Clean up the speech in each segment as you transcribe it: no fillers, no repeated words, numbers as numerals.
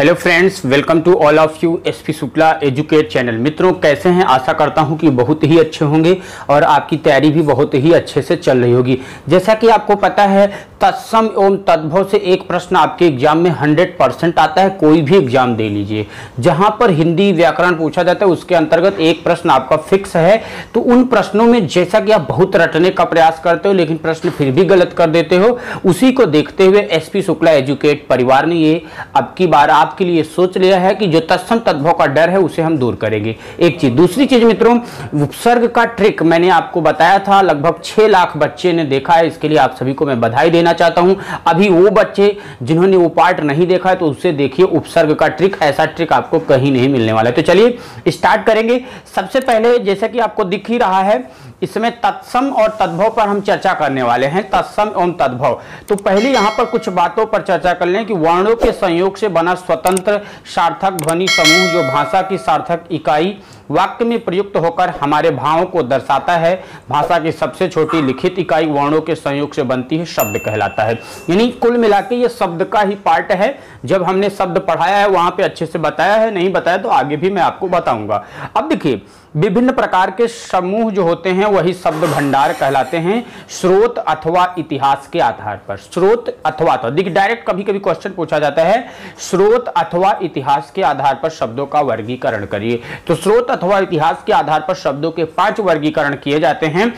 Hello friends, welcome to all of you SP Shukla educate channel. मित्रों, कैसे हैं? आशा करता हूं कि बहुत ही अच्छे होंगे और आपकी तैयारी भी बहुत ही अच्छे से चल रही होगी। जैसा कि आपको पता है, तत्सम एवं तद्भव से एक प्रश्न आपके एग्जाम में 100% आता है। कोई भी एग्जाम दे लीजिए, जहां पर हिंदी व्याकरण पूछा जाता है उसके अंतर्गत एक प्रश्न आपका फिक्स है। तो उन प्रश्नों में जैसा कि आप बहुत रटने का प्रयास करते हो लेकिन प्रश्न फिर भी गलत कर देते हो, उसी को देखते हुए एसपी शुक्ला एजुकेट परिवार ने ये अब की बार आपके लिए सोच लिया है कि जो तत्सम तद्भव का डर है उसे हम दूर करेंगे। एक चीज। दूसरी चीज मित्रों, उपसर्ग का ट्रिक मैंने आपको बताया था, लगभग 6 लाख बच्चे ने देखा है। इसके लिए आप सभी को मैं बधाई देना चाहता हूं। अभी वो बच्चे जिन्होंने वो पार्ट नहीं देखा है तो उससे देखिए उपसर्ग का ट्रिक। ऐसा ट्रिक आपको कहीं नहीं मिलने वाला है। तो चलिए स्टार्ट करेंगे। सबसे पहले जैसा कि आपको दिख ही रहा है, इसमें तत्सम और तद्भव पर हम चर्चा करने वाले हैं। तत्सम एवं तद्भव। तो पहले यहाँ पर कुछ बातों पर चर्चा कर लें कि वर्णों के संयोग से बना स्वतंत्र सार्थक ध्वनि समूह जो भाषा की सार्थक इकाई वाक्य में प्रयुक्त होकर हमारे भावों को दर्शाता है। भाषा की सबसे छोटी लिखित इकाई वर्णों के संयोग से बनती है, शब्द कहलाता है। यानी कुल मिला के ये शब्द का ही पार्ट है। जब हमने शब्द पढ़ाया है वहाँ पे अच्छे से बताया है, नहीं बताया तो आगे भी मैं आपको बताऊंगा। अब देखिए, विभिन्न प्रकार के समूह जो होते हैं वही शब्द भंडार कहलाते हैं, स्रोत अथवा इतिहास के आधार पर। स्रोत अथवा, तो देखिए डायरेक्ट कभी कभी क्वेश्चन पूछा जाता है, स्रोत अथवा इतिहास के आधार पर शब्दों का वर्गीकरण करिए। तो स्रोत अथवा इतिहास के आधार पर शब्दों के 5 वर्गीकरण किए जाते हैं।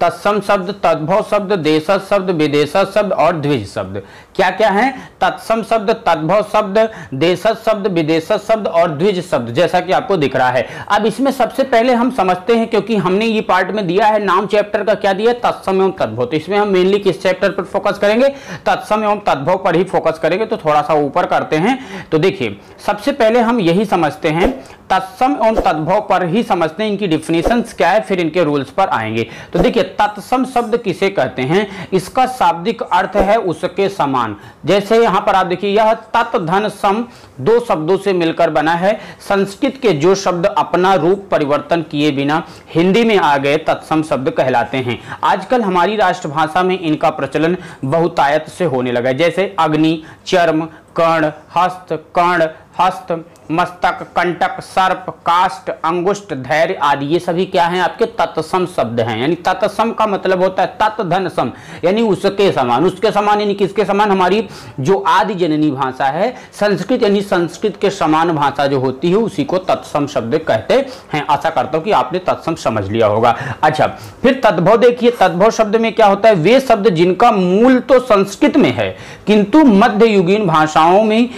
तत्सम शब्द, तद्भव शब्द, देशज शब्द, विदेशज शब्द और द्विज शब्द। क्या क्या है? तत्सम शब्द, तद्भव शब्द, देशज शब्द, विदेशज शब्द और द्विज शब्द, जैसा कि आपको दिख रहा है। अब इसमें सबसे पहले हम समझते हैं, क्योंकि हमने ये पार्ट में दिया है नाम चैप्टर का, क्या दिया है? तत्सम एवं तद्भव। तो इसमें हम मेनली किस चैप्टर पर फोकस करेंगे? तत्सम एवं तद्भव पर ही फोकस करेंगे। तो थोड़ा सा ऊपर करते हैं। तो देखिए, सबसे पहले हम यही समझते हैं, तत्सम एवं तद्भव पर ही समझते हैं। इनकी डिफिनेशंस क्या है, फिर इनके रूल्स पर आएंगे। तो देखिए, तत्सम शब्द किसे कहते हैं? इसका शाब्दिक अर्थ है उसके समान। जैसे यहाँ पर आप देखिए, यह तत् धन सम 2 शब्दों से मिलकर बना है। संस्कृत के जो शब्द अपना रूप परिवर्तन किए बिना हिंदी में आ गए, तत्सम शब्द कहलाते हैं। आजकल हमारी राष्ट्रभाषा में इनका प्रचलन बहुतायत से होने लगा है। जैसे अग्नि, चर्म, कर्ण, हस्त, कर्ण, हस्त, मस्तक, कंटक, सर्प, काष्ठ, अंगुष्ठ, धैर्य आदि। ये सभी क्या हैं? आपके तत्सम शब्द हैं। यानी तत्सम का मतलब होता है तत् धन सम, यानी उसके समान। उसके समान यानी किसके समान? हमारी जो आदि जननी भाषा है, संस्कृत, यानी संस्कृत के समान भाषा जो होती है उसी को तत्सम शब्द कहते हैं। आशा करता हूँ कि आपने तत्सम समझ लिया होगा। अच्छा, फिर तद्भव देखिए। तद्भव शब्द में क्या होता है? वे शब्द जिनका मूल तो संस्कृत में है किंतु मध्ययुगीन भाषाओं में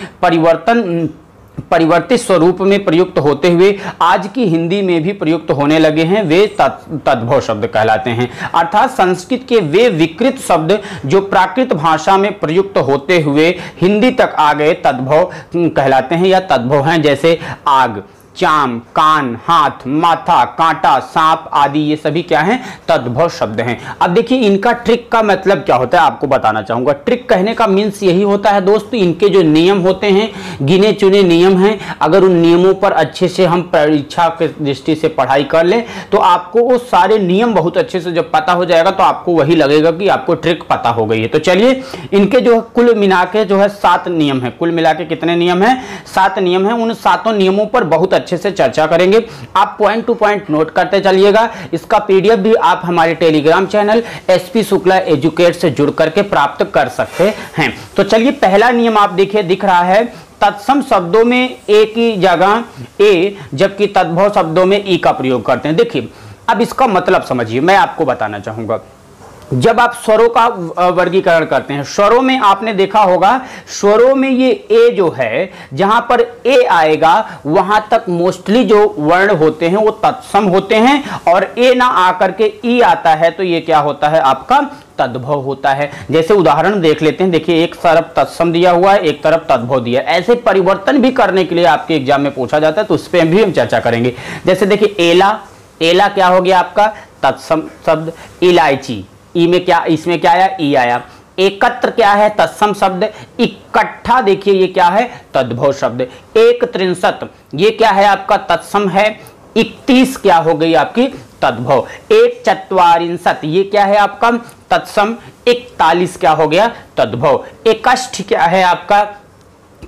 परिवर्तित स्वरूप में प्रयुक्त होते हुए आज की हिंदी में भी प्रयुक्त होने लगे हैं, वे तद्भव शब्द कहलाते हैं। अर्थात संस्कृत के वे विकृत शब्द जो प्राकृत भाषा में प्रयुक्त होते हुए हिंदी तक आ गए, तद्भव कहलाते हैं या तद्भव हैं। जैसे आग, चाम, कान, हाथ, माथा, कांटा, सांप आदि। ये सभी क्या हैं? तद्भव शब्द हैं। अब देखिए, इनका ट्रिक का मतलब क्या होता है आपको बताना चाहूँगा। ट्रिक कहने का मीन्स यही होता है दोस्त, इनके जो नियम होते हैं, गिने चुने नियम हैं। अगर उन नियमों पर अच्छे से हम परीक्षा के दृष्टि से पढ़ाई कर लें तो आपको वो सारे नियम बहुत अच्छे से जब पता हो जाएगा तो आपको वही लगेगा कि आपको ट्रिक पता हो गई है। तो चलिए, इनके जो कुल मिला के जो है 7 नियम है। कुल मिला के कितने नियम हैं? 7 नियम हैं। उन 7 नियमों पर बहुत अच्छे से चर्चा करेंगे। आप पॉइंट टू पॉइंट नोट करते चलिएगा। इसका पीडीएफ भी आप हमारे Telegram channel SP Shukla educate से जुड़ करके प्राप्त कर सकते हैं। तो चलिए, पहला नियम आप देखिए, दिख रहा है, तत्सम शब्दों में ए की जगह ए जबकि तद्भव शब्दों में ई का प्रयोग करते हैं। देखिए, अब इसका मतलब समझिए, मैं आपको बताना चाहूंगा। जब आप स्वरों का वर्गीकरण करते हैं, स्वरों में आपने देखा होगा, स्वरों में ये ए जो है, जहां पर ए आएगा वहां तक मोस्टली जो वर्ण होते हैं वो तत्सम होते हैं, और ए ना आकर के ई आता है तो ये क्या होता है? आपका तद्भव होता है। जैसे उदाहरण देख लेते हैं। देखिए, एक तरफ तत्सम दिया हुआ है, एक तरफ तद्भव दिया है। ऐसे परिवर्तन भी करने के लिए आपके एग्जाम में पूछा जाता है, तो उस पर भी हम चर्चा करेंगे। जैसे देखिए, एला, एला क्या हो गया आपका? तत्सम शब्द। इलायची, ई में क्या, इसमें क्या आया? ई आया। एकत्र क्या है? तत्सम शब्द। इकट्ठा देखिए, ये क्या है? तद्भव शब्द। एक त्रिंशत, ये क्या है? आपका तत्सम है। 31 क्या हो गई आपकी? तद्भव। एक चत्वारिंशत, ये क्या है आपका? तत्सम। 41 क्या हो गया? तद्भव। एकष्ठ क्या है आपका?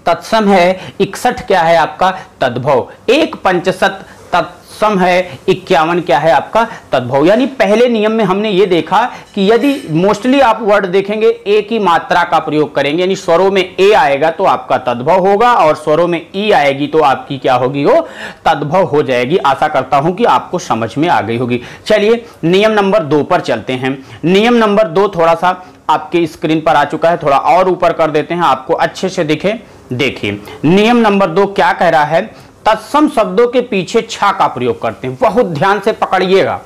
तत्सम है 61 क्या है आपका तद्भव, एक पंचशत तत्सम है 51 क्या है आपका तद्भव। यानी पहले नियम में हमने ये देखा कि यदि मोस्टली आप वर्ड देखेंगे ए की मात्रा का प्रयोग करेंगे, यानी स्वरों में ए आएगा तो आपका तद्भव होगा और स्वरों में ई आएगी तो आपकी क्या होगी वो तद्भव हो जाएगी। आशा करता हूं कि आपको समझ में आ गई होगी। चलिए नियम नंबर 2 पर चलते हैं। नियम नंबर 2 थोड़ा सा आपके स्क्रीन पर आ चुका है, थोड़ा और ऊपर कर देते हैं आपको अच्छे से दिखे। देखिए नियम नंबर 2 क्या कह रहा है, तत्सम शब्दों के पीछे छा का प्रयोग करते हैं। बहुत ध्यान से पकड़िएगा,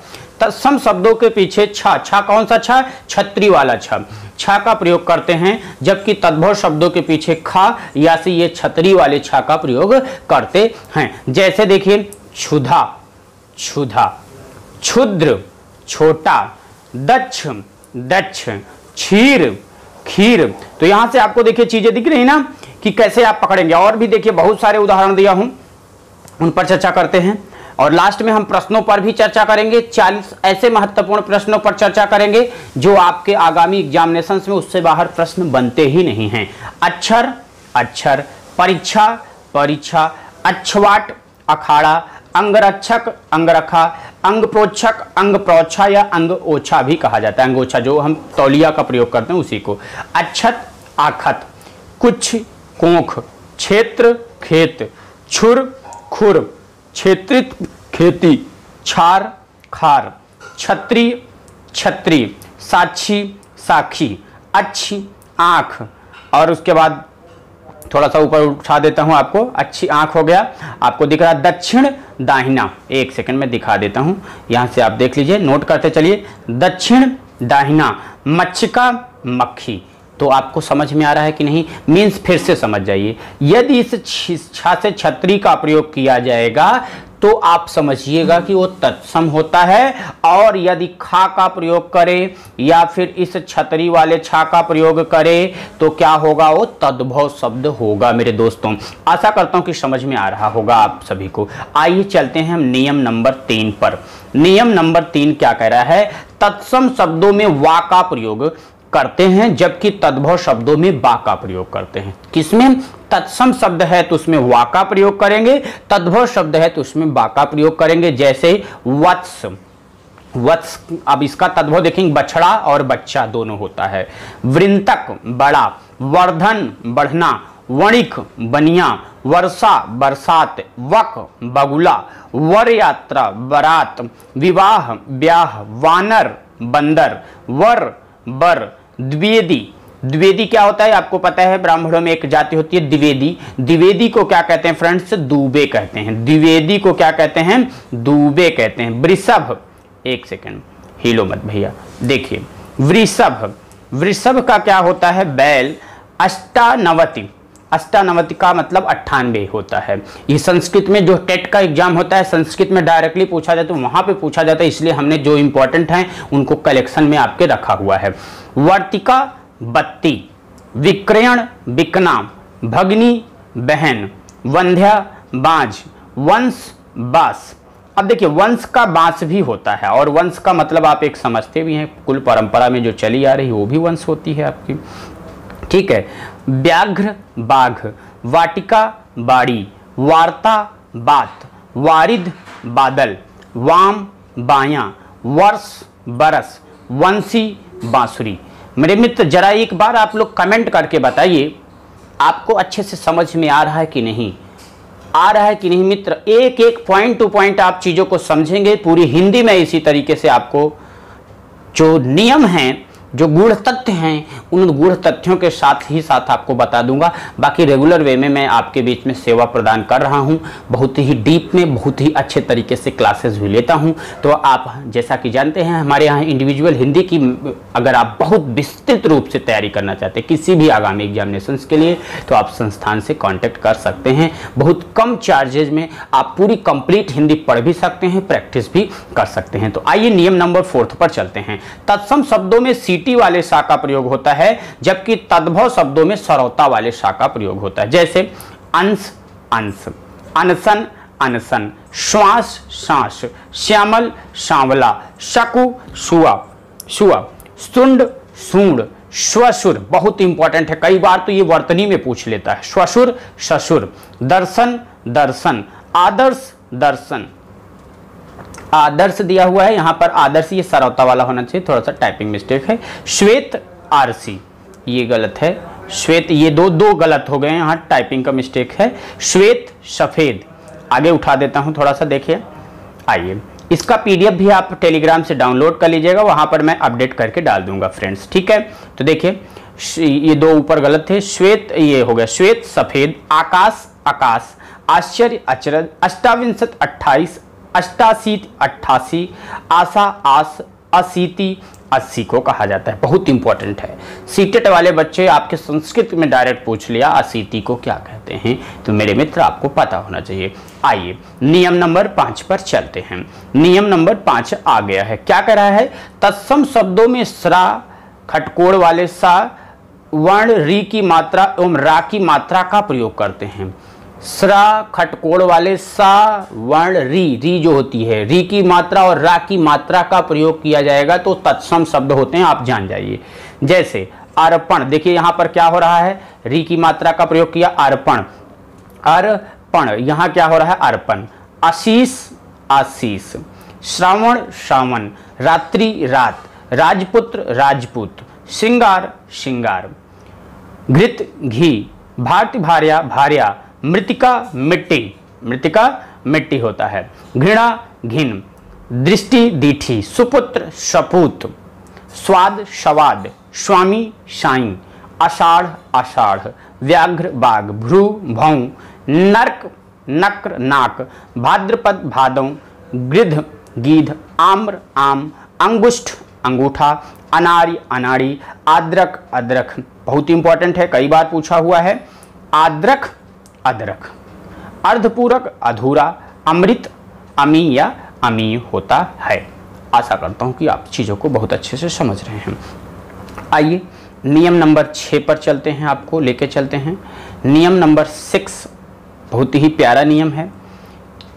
तत्सम शब्दों के पीछे छा, छा कौन सा छा, छत्री वाला छा, छा का प्रयोग करते हैं, जबकि तद्भव शब्दों के पीछे खा या से ये छतरी वाले छा का प्रयोग करते हैं। जैसे देखिए क्षुधा, क्षुधा, क्षुद्र, छोटा, दक्ष, दक्ष, क्षीर, खीर। तो यहां से आपको देखिए चीजें दिख रही ना कि कैसे आप पकड़ेंगे। और भी देखिए बहुत सारे उदाहरण दिया हूं, उन पर चर्चा करते हैं और लास्ट में हम प्रश्नों पर भी चर्चा करेंगे। 40 ऐसे महत्वपूर्ण प्रश्नों पर चर्चा करेंगे जो आपके आगामी एग्जामिनेशंस में उससे बाहर प्रश्न बनते ही नहीं हैं। अक्षर, अक्षर, परीक्षा, परीक्षा, अक्षवाट, अखाड़ा, अंगरक्षक, अंगरखा, अंग प्रोक्षक, अंग प्रोच्छा या अंग ओछा भी कहा जाता है, अंग ओछा जो हम तौलिया का प्रयोग करते हैं उसी को, अक्षत, आखत, कुछ, कोंख, क्षेत्र, खेत, छुर, खुर, क्षेत्रित, खेती, छार, खार, छत्री, छत्री, साक्षी, साखी, अच्छी, आँख। और उसके बाद थोड़ा सा ऊपर उठा देता हूं आपको, अच्छी आँख हो गया, आपको दिख रहा है दक्षिण दाहिना। एक सेकंड में दिखा देता हूं, यहां से आप देख लीजिए, नोट करते चलिए, दक्षिण दाहिना, मक्षिका, मक्खी। तो आपको समझ में आ रहा है कि नहीं, मीन्स फिर से समझ जाइए, यदि इस छा से छतरी का प्रयोग किया जाएगा तो आप समझिएगा कि वो तत्सम होता है, और यदि खा का प्रयोग करें या फिर इस छतरी वाले छा का प्रयोग करें तो क्या होगा, वो तद्भव शब्द होगा। मेरे दोस्तों आशा करता हूं कि समझ में आ रहा होगा आप सभी को। आइए चलते हैं हम नियम नंबर 3 पर। नियम नंबर 3 क्या कह रहा है, तत्सम शब्दों में वा का प्रयोग करते हैं जबकि तद्भव शब्दों में बा का प्रयोग करते हैं। किसमें, तत्सम शब्द है तो उसमें वा का प्रयोग करेंगे, तद्भव शब्द है तो उसमें बा का प्रयोग करेंगे। जैसे वत्स, वत्स, अब इसका तद्भव देखेंगे बछड़ा और बच्चा दोनों होता है। वृंतक बड़ा, वर्धन बढ़ना, वणिक बनिया, वर्षा बरसात, वक बगुला, वर यात्रा बरात, विवाह ब्याह, वानर बंदर, वर बर, द्विवेदी, द्विवेदी क्या होता है आपको पता है, ब्राह्मणों में एक जाति होती है द्विवेदी, द्विवेदी को क्या कहते हैं फ्रेंड्स, दूबे कहते हैं, द्विवेदी को क्या कहते हैं, दूबे कहते हैं। वृषभ, एक सेकंड हिलो मत भैया, देखिए वृषभ, वृषभ का क्या होता है बैल। अष्टानवति, अष्टानवति का मतलब 98 होता है। ये संस्कृत में जो टेट का एग्जाम होता है संस्कृत में डायरेक्टली पूछा जाता है, वहां पे पूछा जाता है, इसलिए हमने जो इंपॉर्टेंट हैं उनको कलेक्शन में आपके रखा हुआ है। वर्तिका बत्ती, विक्रयण बिकना, भगनी बहन, वंध्या बांझ, वंश बास। अब देखिए वंश का बांस भी होता है, और वंश का मतलब आप एक समझते भी हैं, कुल परंपरा में जो चली आ रही वो भी वंश होती है आपकी, ठीक है। व्याघ्र बाघ, वाटिका बाड़ी, वार्ता बात, वारिद बादल, वाम बायां, वर्ष बरस, वंशी बांसुरी। मेरे मित्र जरा एक बार आप लोग कमेंट करके बताइए आपको अच्छे से समझ में आ रहा है कि नहीं, आ रहा है कि नहीं मित्र। एक एक पॉइंट टू पॉइंट आप चीज़ों को समझेंगे। पूरी हिंदी में इसी तरीके से आपको जो नियम हैं, जो गूढ़ तथ्य हैं, उन गूढ़ तथ्यों के साथ ही साथ आपको बता दूंगा। बाकी रेगुलर वे में मैं आपके बीच में सेवा प्रदान कर रहा हूं, बहुत ही डीप में बहुत ही अच्छे तरीके से क्लासेस भी लेता हूं। तो आप जैसा कि जानते हैं हमारे यहाँ इंडिविजुअल हिंदी की अगर आप बहुत विस्तृत रूप से तैयारी करना चाहते हैं किसी भी आगामी एग्जामिनेशंस के लिए तो आप संस्थान से कॉन्टैक्ट कर सकते हैं। बहुत कम चार्जेज में आप पूरी कंप्लीट हिंदी पढ़ भी सकते हैं, प्रैक्टिस भी कर सकते हैं। तो आइए नियम नंबर 4 पर चलते हैं। तत्सम शब्दों में टी वाले शा का प्रयोग होता है जबकि तद्भव शब्दों में सरौता वाले शा का प्रयोग होता है। जैसे अंश अंश, अनसन अनसन, श्वास सांस, श्यामल श्यावला, शकु शुआ शुआ, सुंड सूंड, श्वसुर बहुत इंपॉर्टेंट है, कई बार तो ये वर्तनी में पूछ लेता है। श्वसुर ससुर, दर्शन दर्शन, आदर्श दर्शन, आदर्श दिया हुआ है यहाँ पर, आदर्श ये सरौता वाला होना चाहिए, थोड़ा सा टाइपिंग मिस्टेक है। श्वेत आरसी ये गलत है, श्वेत ये दो गलत हो गए हैं, यहाँ टाइपिंग का मिस्टेक है। श्वेत सफेद आगे उठा देता हूँ थोड़ा सा, देखिए आइए इसका पीडीएफ भी आप टेलीग्राम से डाउनलोड कर लीजिएगा, वहाँ पर मैं अपडेट करके डाल दूंगा फ्रेंड्स, ठीक है। तो देखिए ये दो ऊपर गलत थे, श्वेत ये हो गया श्वेत सफेद, आकाश आकाश, आश्चर्य अचरज, अष्टाविंशत अट्ठाईस, अष्टाशीत अट्ठासी, आशा आस, अशीति अस्सी को कहा जाता है, बहुत इंपॉर्टेंट है। सीटेट वाले बच्चे आपके संस्कृत में डायरेक्ट पूछ लिया अशीति को क्या कहते हैं, तो मेरे मित्र आपको पता होना चाहिए। आइए नियम नंबर 5 पर चलते हैं। नियम नंबर 5 आ गया है, क्या कह रहा है, तत्सम शब्दों में स्रा खटकोड़ वाले सा वर्ण री की मात्रा एवं रा की मात्रा का प्रयोग करते हैं। स्रा खटकोड़ वाले सा वर्ण री, री जो होती है री की मात्रा और रा की मात्रा का प्रयोग किया जाएगा तो तत्सम शब्द होते हैं, आप जान जाइए। जैसे अर्पण, देखिए यहाँ पर क्या हो रहा है, री की मात्रा का प्रयोग किया, अर्पण अर्पण, यहाँ क्या हो रहा है अर्पण। आशीष आशीष, श्रावण श्रावण, रात्रि रात, राजपुत्र राजपूत, श्रृंगार श्रृंगार, घृत घी, भार्त भार्या भार्या, मृतिका मिट्टी, मृतिका मिट्टी होता है, घृणा घिन, दृष्टि दीठी, सुपुत्र सपूत, स्वाद स्वाद, स्वामी साई, आषाढ़ आषाढ़, व्याघ्र बाघ, भ्रू भौं, नर्क नक्र नाक, भाद्रपद भादौ, गृध गीध, आम्र आम, अंगुष्ठ अंगूठा, अनारी अनाड़ी, आद्रक अदरक, बहुत इंपॉर्टेंट है, कई बार पूछा हुआ है आद्रक अदरक, अर्धपूरक अधूरा, अमृत अमी या अमीय होता है। आशा करता हूं कि आप चीज़ों को बहुत अच्छे से समझ रहे हैं। आइए नियम नंबर 6 पर चलते हैं, आपको लेके चलते हैं। नियम नंबर 6 बहुत ही प्यारा नियम है,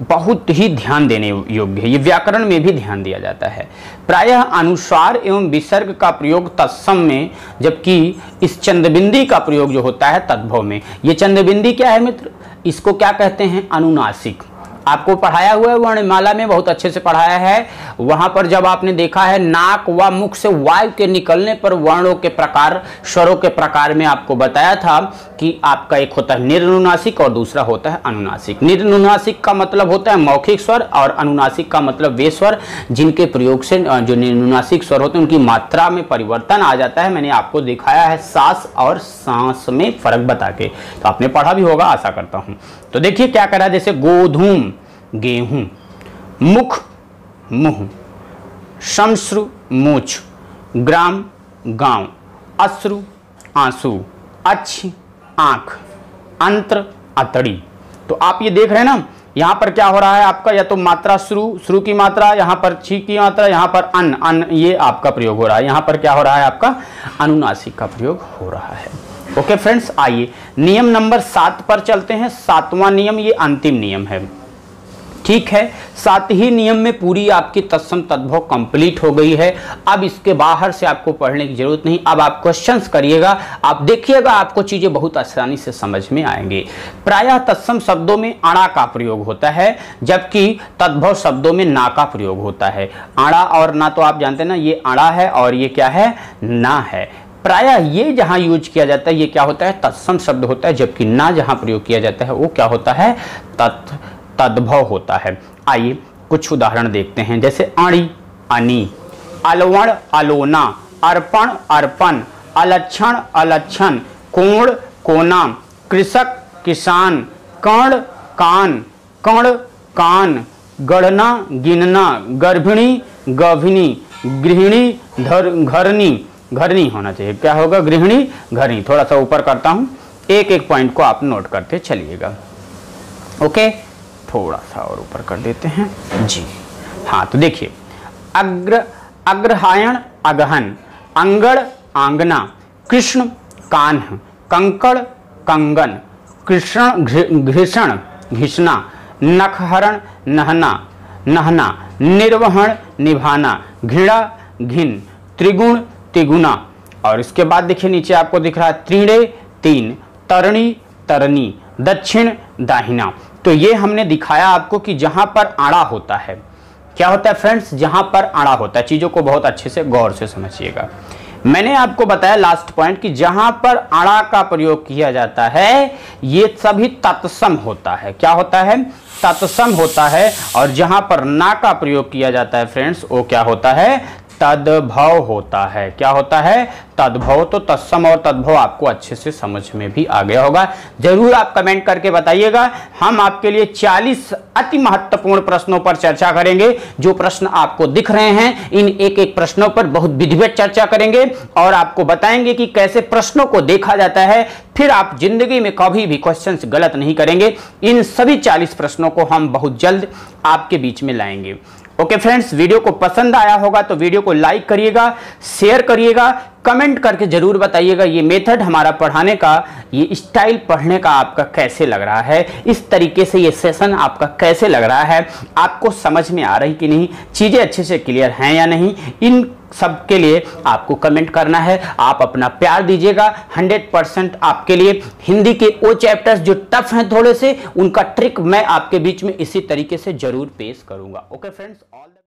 बहुत ही ध्यान देने योग्य है, ये व्याकरण में भी ध्यान दिया जाता है। प्रायः अनुस्वार एवं विसर्ग का प्रयोग तत्सम में, जबकि इस चंद्रबिंदी का प्रयोग जो होता है तद्भव में। ये चंद्रबिंदी क्या है मित्र, इसको क्या कहते हैं, अनुनासिक। आपको पढ़ाया हुआ है वर्णमाला में, बहुत अच्छे से पढ़ाया है, वहां पर जब आपने देखा है नाक व मुख से वायु के निकलने पर वर्णों के प्रकार, स्वरों के प्रकार में आपको बताया था कि आपका एक होता है निरनुनासिक और दूसरा होता है अनुनासिक। निरनुनासिक का मतलब होता है मौखिक स्वर और अनुनासिक का मतलब वे स्वर जिनके प्रयोग से जो निरनुनासिक स्वर होते हैं उनकी मात्रा में परिवर्तन आ जाता है। मैंने आपको दिखाया है सास और सांस में फर्क बता के, तो आपने पढ़ा भी होगा आशा करता हूँ। तो देखिए क्या कह रहा है, जैसे गोधूम गेहूं, मुख मुंह, शमश्रु मूछ, ग्राम गांव, अश्रु आंसू, अच्छी आंख, अंत्र अतड़ी। तो आप ये देख रहे हैं ना, यहाँ पर क्या हो रहा है आपका, या तो मात्रा श्रु, श्रु की मात्रा, यहाँ पर छी की मात्रा, यहाँ पर अन अन, ये आपका प्रयोग हो रहा है। यहाँ पर क्या हो रहा है आपका अनुनासिक का प्रयोग हो रहा है। ओके फ्रेंड्स, आइए नियम नंबर 7 पर चलते हैं। 7वां नियम, ये अंतिम नियम है, ठीक है। 7 ही नियम में पूरी आपकी तत्सम तद्भव कंप्लीट हो गई है। अब इसके बाहर से आपको पढ़ने की जरूरत नहीं, अब आप क्वेश्चंस करिएगा, आप देखिएगा, आपको चीज़ें बहुत आसानी से समझ में आएंगे। प्रायः तत्सम शब्दों में आणा का प्रयोग होता है, जबकि तद्भव शब्दों में ना का प्रयोग होता है। आणा और ना तो आप जानते हैं ना, ये आणा है और ये क्या है, ना है। प्रायः ये जहाँ यूज किया जाता है ये क्या होता है, तत्सम शब्द होता है, जबकि ना जहाँ प्रयोग किया जाता है वो क्या होता है, तद्भव होता है। आइए कुछ उदाहरण देखते हैं, जैसे अणी अनी, अलवण अलोना, अर्पण अर्पण, अलक्षण अलक्षण, कोण कोना, कृषक किसान, कर्ण कान, कर्ण कान, गणना गिनना, गर्भिणी गभिनी, गृहिणी घरनी, घरनी होना चाहिए, क्या होगा गृहिणी घरनी। थोड़ा सा ऊपर करता हूँ, एक एक पॉइंट को आप नोट करते चलिएगा। ओके, थोड़ा सा और ऊपर कर देते हैं जी, हाँ। तो देखिए अग्र अग्रहायण अगहन, अंगड़ आंगना, कृष्ण कान्ह, कंकड़ कंगन, कृष्ण घृषण घिसना, नखहरण नहना नहना, निर्वहण निभाना, घृणा घिन, त्रिगुण तिगुना, और इसके बाद देखिए नीचे आपको दिख रहा है त्रीणे तीन, तरणी तरनी, दक्षिण दाहिना। तो ये हमने दिखाया आपको कि जहाँ पर आड़ा होता है, क्या होता है फ्रेंड्स, जहाँ पर आड़ा होता है। चीज़ों को बहुत अच्छे से गौर से समझिएगा। मैंने आपको बताया लास्ट पॉइंट कि जहां पर अड़ा का प्रयोग किया जाता है ये सभी तत्सम होता है। क्या होता है? तत्सम होता है। और जहां पर ना का प्रयोग किया जाता है फ्रेंड्स वो क्या होता है? तद्भव होता है। क्या होता है? तद्भव। तो तत्सम और तद्भव आपको अच्छे से समझ में भी आ गया होगा। जरूर आप कमेंट करके बताइएगा। हम आपके लिए 40 अति महत्वपूर्ण प्रश्नों पर चर्चा करेंगे। जो प्रश्न आपको दिख रहे हैं इन एक एक प्रश्नों पर बहुत विधिवत चर्चा करेंगे और आपको बताएंगे कि कैसे प्रश्नों को देखा जाता है, फिर आप जिंदगी में कभी भी क्वेश्चन गलत नहीं करेंगे। इन सभी 40 प्रश्नों को हम बहुत जल्द आपके बीच में लाएंगे। ओके फ्रेंड्स, वीडियो को पसंद आया होगा तो वीडियो को लाइक करिएगा, शेयर करिएगा, कमेंट करके जरूर बताइएगा ये मेथड हमारा पढ़ाने का, ये स्टाइल पढ़ने का आपका कैसे लग रहा है, इस तरीके से ये सेशन आपका कैसे लग रहा है, आपको समझ में आ रही कि नहीं, चीज़ें अच्छे से क्लियर हैं या नहीं। इन सब के लिए आपको कमेंट करना है। आप अपना प्यार दीजिएगा। 100% आपके लिए हिंदी के वो चैप्टर्स जो टफ हैं थोड़े से, उनका ट्रिक मैं आपके बीच में इसी तरीके से जरूर पेश करूँगा। Okay friends, all